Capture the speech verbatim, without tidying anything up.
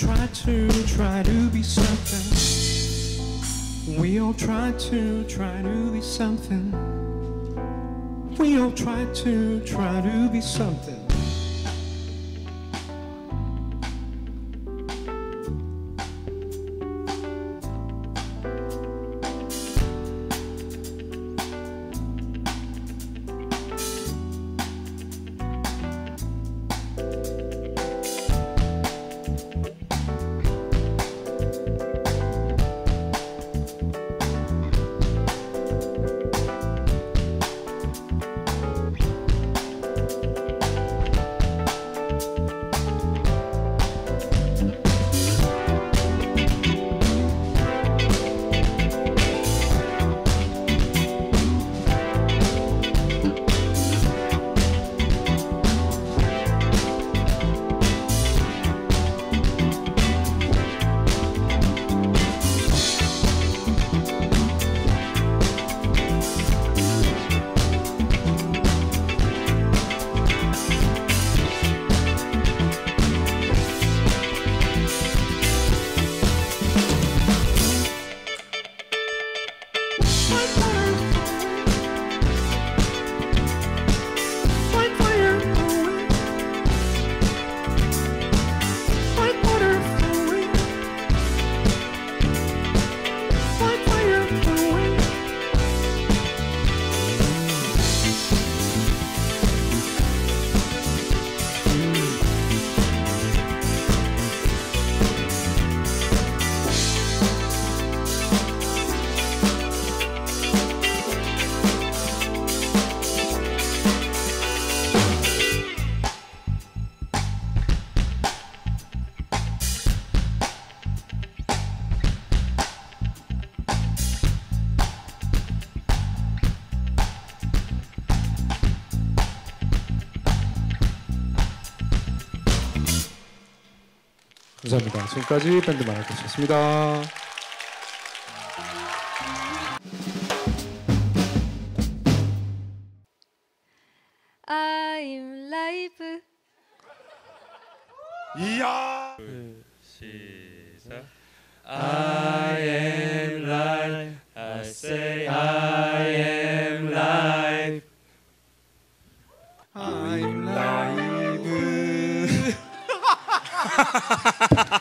try to try to be something. We all try to try to be something. We all try to try to be something. 감사합니다. 지금까지 밴드마라켓이었습니다. I'm live. 이야. 시작. I am live. I say I am live. I'm live. Ha ha ha ha.